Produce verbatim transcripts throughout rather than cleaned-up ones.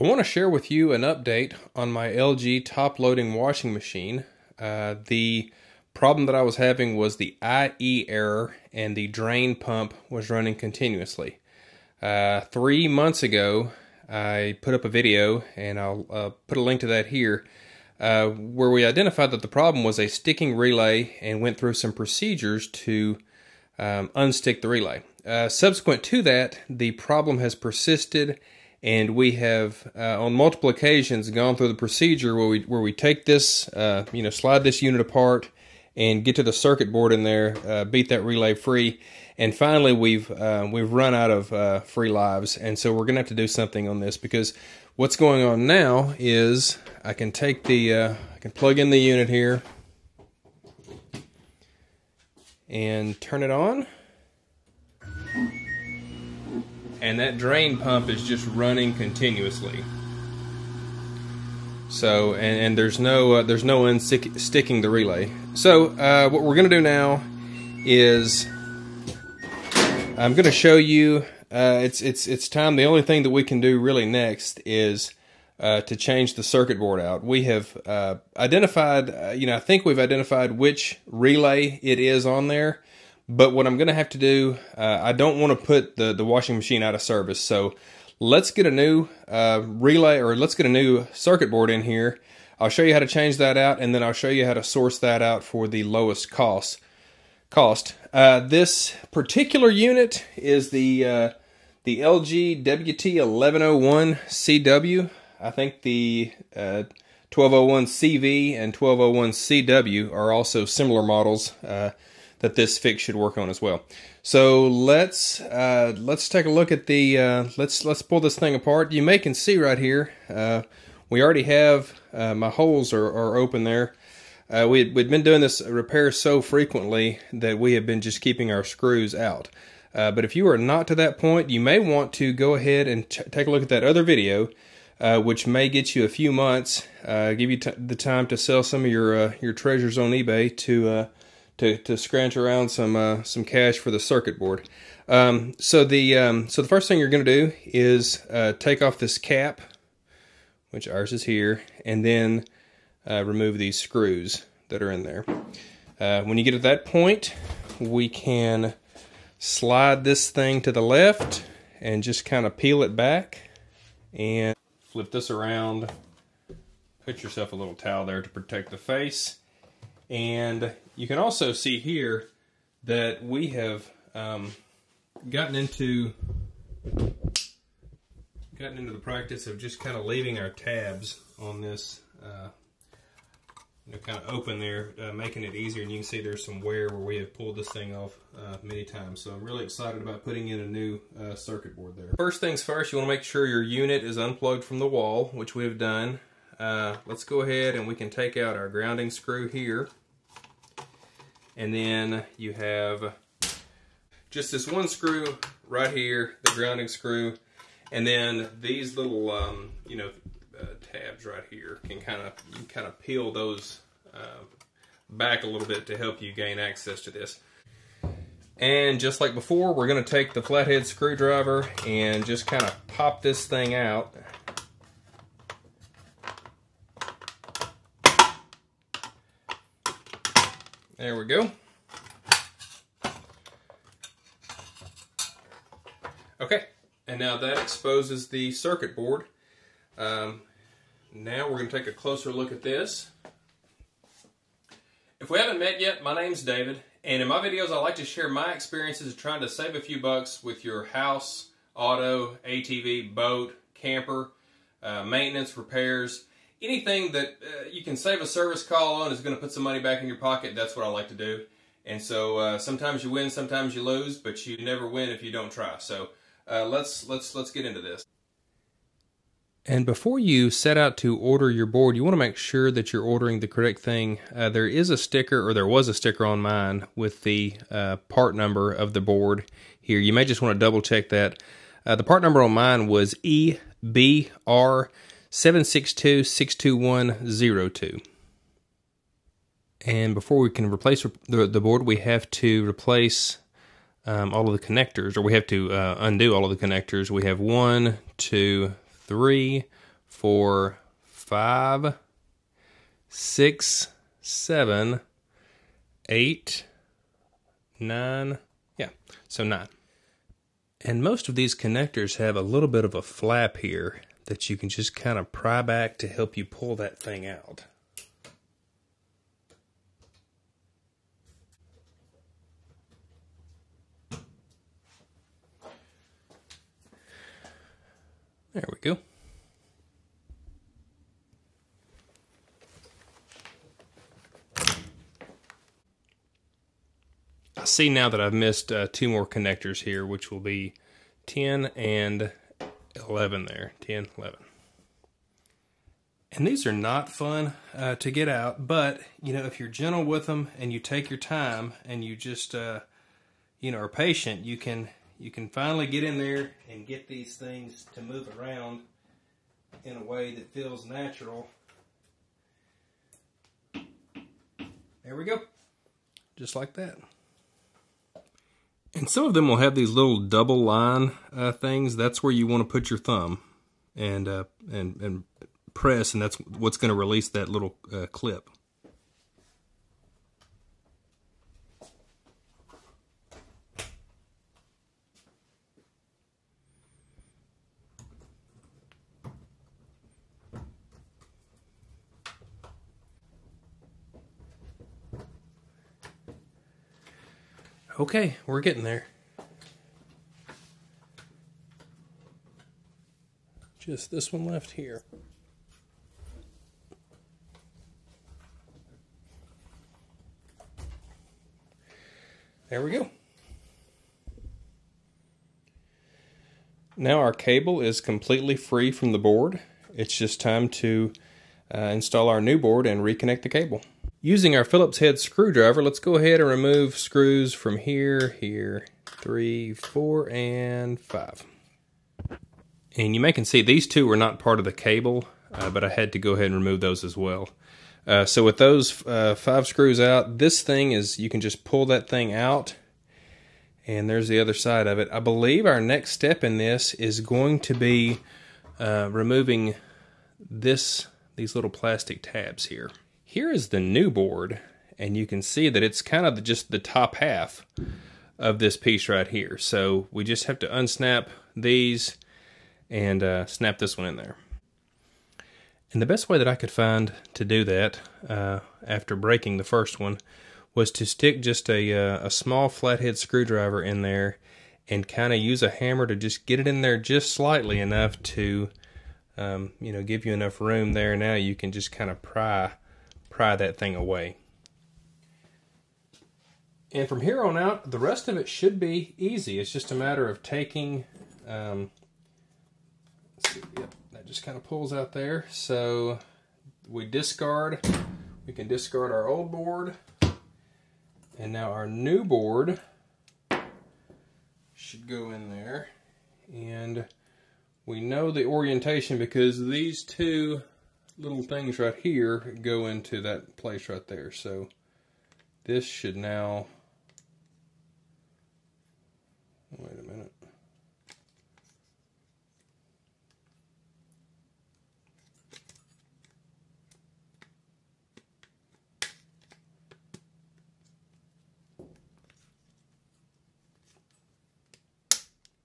I want to share with you an update on my L G top-loading washing machine. Uh, the problem that I was having was the I E error, and the drain pump was running continuously. Uh, three months ago, I put up a video, and I'll uh, put a link to that here, uh, where we identified that the problem was a sticking relay and went through some procedures to um, unstick the relay. Uh, subsequent to that, the problem has persisted, and we have, uh, on multiple occasions, gone through the procedure where we where we take this, uh, you know, slide this unit apart and get to the circuit board in there, uh, beat that relay free, and finally we've uh, we've run out of uh, free lives, and so we're going to have to do something on this, because what's going on now is I can take the, uh, I can plug in the unit here and turn it on. And that drain pump is just running continuously. So, and, and there's no uh, there's no unstick sticking the relay. So, uh, what we're going to do now is I'm going to show you. Uh, it's it's it's time. The only thing that we can do really next is uh, to change the circuit board out. We have uh, identified. Uh, you know, I think we've identified which relay it is on there. But what I'm going to have to do, uh, I don't want to put the, the washing machine out of service. So let's get a new uh, relay, or let's get a new circuit board in here. I'll show you how to change that out, and then I'll show you how to source that out for the lowest cost. Cost. Uh, this particular unit is the uh, the L G W T eleven oh one C W. I think the uh, twelve oh one C V and twelve oh one C W are also similar models Uh, that this fix should work on as well. So let's uh, let's take a look at the uh, let's let's pull this thing apart. You may can see right here uh, we already have uh, my holes are, are open there. Uh, we had, we'd been doing this repair so frequently that we have been just keeping our screws out. Uh, but if you are not to that point, you may want to go ahead and take a look at that other video, uh, which may get you a few months, uh, give you t the time to sell some of your uh, your treasures on eBay to. Uh, To, to scratch around some uh, some cash for the circuit board. Um, so the um, so the first thing you're going to do is uh, take off this cap, which ours is here, and then uh, remove these screws that are in there. Uh, when you get to that point, we can slide this thing to the left and just kind of peel it back and flip this around. Put yourself a little towel there to protect the face. And you can also see here that we have um, gotten into gotten into the practice of just kind of leaving our tabs on this, uh, you know, kind of open there, uh, making it easier. And you can see there's some wear where we have pulled this thing off uh, many times. So I'm really excited about putting in a new uh, circuit board there. First things first, you want to make sure your unit is unplugged from the wall, which we have done. Uh, let's go ahead and we can take out our grounding screw here. And then you have just this one screw right here, the grounding screw. And then these little, um, you know, uh, tabs right here can kind of, you can kind of peel those uh, back a little bit to help you gain access to this. And just like before, we're going to take the flathead screwdriver and just kind of pop this thing out. There we go. Okay, and now that exposes the circuit board. Um, now we're going to take a closer look at this. If we haven't met yet, my name's David, and in my videos I like to share my experiences trying to save a few bucks with your house, auto, A T V, boat, camper, uh, maintenance, repairs. Anything that uh, you can save a service call on is going to put some money back in your pocket. That's what I like to do. And so uh, sometimes you win, sometimes you lose, but you never win if you don't try. So uh, let's let's let's get into this. And before you set out to order your board, you want to make sure that you're ordering the correct thing. Uh, there is a sticker, or there was a sticker on mine with the uh, part number of the board here. You may just want to double check that. Uh, the part number on mine was E B R seven six two six two one zero two. And before we can replace the, the board, we have to replace um, all of the connectors, or we have to uh, undo all of the connectors. We have one, two, three, four, five, six, seven, eight, nine. Yeah, so nine. And most of these connectors have a little bit of a flap here that you can just kind of pry back to help you pull that thing out. There we go. I see now that I've missed uh, two more connectors here, which will be ten and eleven there, ten, eleven. And these are not fun uh, to get out, but you know, if you're gentle with them and you take your time and you just, uh, you know, are patient, you can You can finally get in there and get these things to move around in a way that feels natural. There we go. Just like that. And some of them will have these little double line uh, things. That's where you want to put your thumb and, uh, and, and press, and that's what's going to release that little uh, clip. Okay, we're getting there. Just this one left here. There we go. Now our cable is completely free from the board. It's just time to uh, install our new board and reconnect the cable. Using our Phillips head screwdriver, let's go ahead and remove screws from here, here, three, four, and five. And you may can see these two were not part of the cable, uh, but I had to go ahead and remove those as well. Uh, so with those uh, five screws out, this thing is, you can just pull that thing out, and there's the other side of it. I believe our next step in this is going to be uh, removing this, these little plastic tabs here. Here is the new board, and you can see that it's kind of just the top half of this piece right here. So we just have to unsnap these and uh, snap this one in there. And the best way that I could find to do that uh, after breaking the first one was to stick just a, uh, a small flathead screwdriver in there and kind of use a hammer to just get it in there just slightly enough to um, you know, give you enough room there. Now you can just kind of pry pry that thing away. And from here on out, the rest of it should be easy. It's just a matter of taking, um, let's see, yep, that just kind of pulls out there. So we discard, we can discard our old board. And now our new board should go in there. And we know the orientation because these two little things right here go into that place right there. So this should now, wait a minute.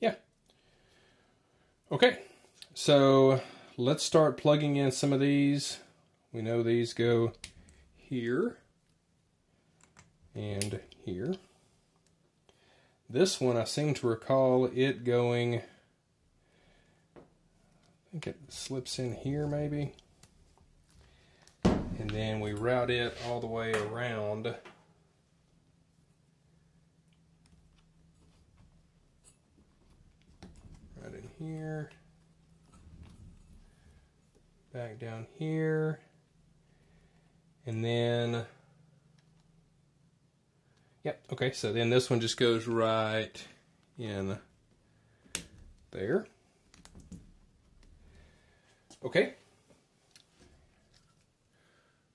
Yeah. Okay. So let's start plugging in some of these. We know these go here and here. This one, I seem to recall it going, I think it slips in here maybe. And then we route it all the way around. Right in here. Back down here, and then, yep, okay, so then this one just goes right in there. Okay,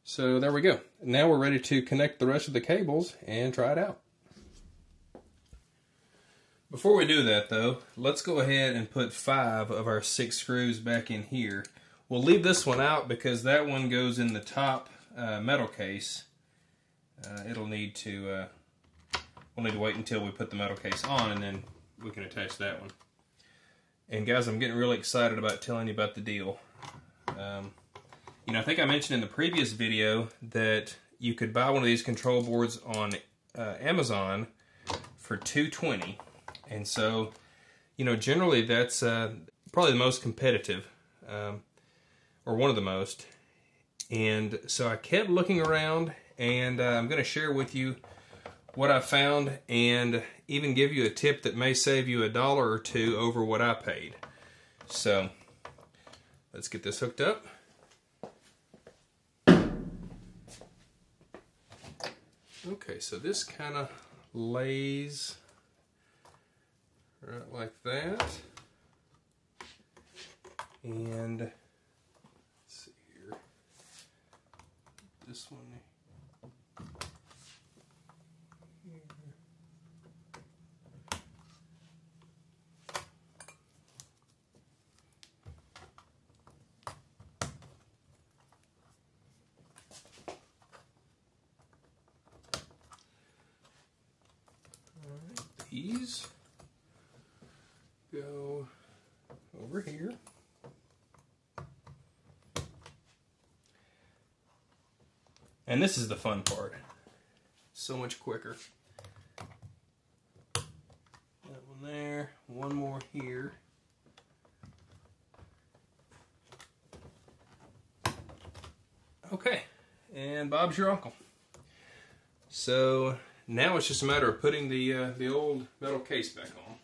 so there we go. Now we're ready to connect the rest of the cables and try it out. Before we do that though, let's go ahead and put five of our six screws back in here. We'll leave this one out because that one goes in the top uh, metal case. Uh, it'll need to, uh, we'll need to wait until we put the metal case on and then we can attach that one. And guys, I'm getting really excited about telling you about the deal. Um, you know, I think I mentioned in the previous video that you could buy one of these control boards on uh, Amazon for two hundred twenty dollars. And so, you know, generally that's uh, probably the most competitive, um, or one of the most. And so I kept looking around, and uh, I'm going to share with you what I found and even give you a tip that may save you a dollar or two over what I paid. So let's get this hooked up. Okay, so this kind of lays right like that. And let's see here. This one these go over here. And this is the fun part. So much quicker. That one there, one more here. Okay, and Bob's your uncle. So now it's just a matter of putting the uh, the old metal case back on.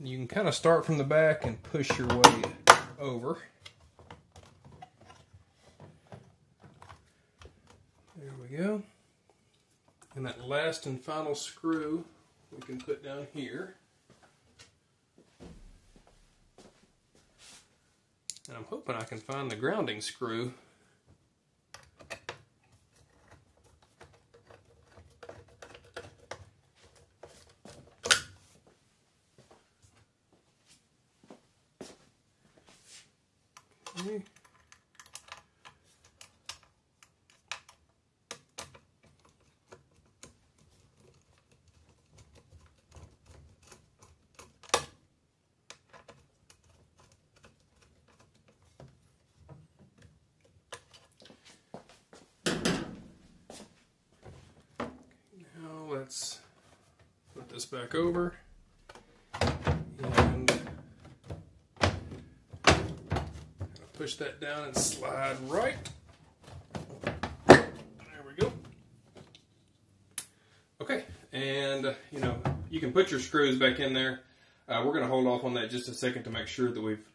You can kind of start from the back and push your way over. There we go. And that last and final screw we can put down here. And I'm hoping I can find the grounding screw. Let's put this back over and push that down and slide right. There we go. Okay, and uh, you know, you can put your screws back in there. Uh, we're going to hold off on that just a second to make sure that we've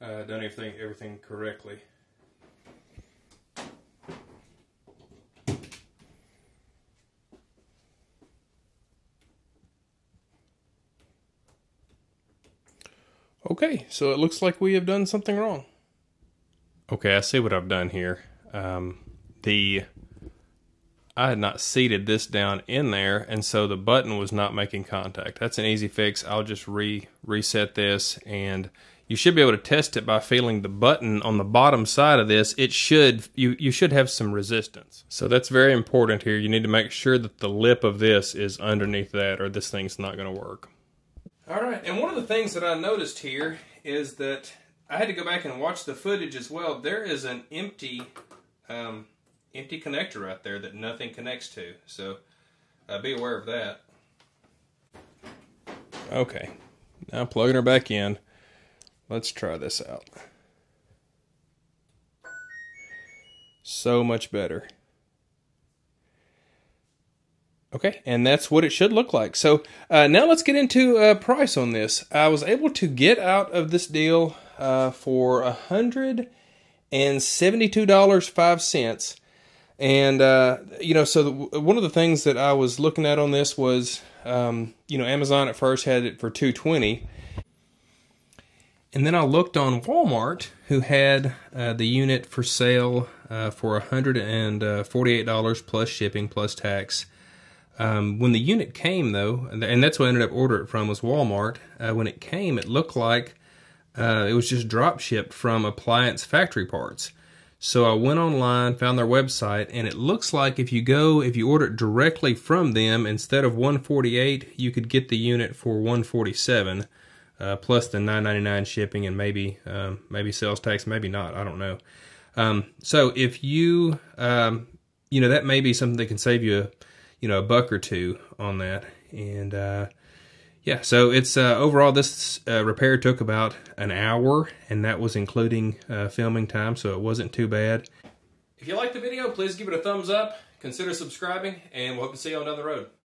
uh, done everything, everything correctly. Okay, so it looks like we have done something wrong. Okay, I see what I've done here. Um, the I had not seated this down in there, and so the button was not making contact. That's an easy fix. I'll just re reset this, and you should be able to test it by feeling the button on the bottom side of this. It should you you should have some resistance. So that's very important here. You need to make sure that the lip of this is underneath that, or this thing's not going to work. All right, and one of the things that I noticed here is that I had to go back and watch the footage as well. There is an empty um, empty connector right there that nothing connects to, so uh, be aware of that. Okay, now plugging her back in. Let's try this out. So much better. Okay, and that's what it should look like. So uh, now let's get into uh, price on this. I was able to get out of this deal uh, for one hundred and and seventy-two dollars and five cents. And, uh, you know, so the, one of the things that I was looking at on this was, um, you know, Amazon at first had it for two hundred twenty dollars. And then I looked on Walmart, who had uh, the unit for sale uh, for one hundred forty-eight dollars plus shipping plus tax. Um, when the unit came, though, and that's what I ended up ordering it from, was Walmart. Uh, when it came, it looked like uh, it was just drop shipped from Appliance Factory Parts. So I went online, found their website, and it looks like if you go, if you order it directly from them, instead of one hundred forty-eight dollars, you could get the unit for one hundred forty-seven dollars, uh, plus the nine ninety-nine shipping and maybe um, maybe sales tax, maybe not, I don't know. Um, so if you, um, you know, that may be something that can save you, a, you know, a buck or two on that. And uh, yeah, so it's uh, overall this uh, repair took about an hour, and that was including uh, filming time, so it wasn't too bad. If you liked the video, please give it a thumbs up, consider subscribing, and we'll hope to see you on down the road.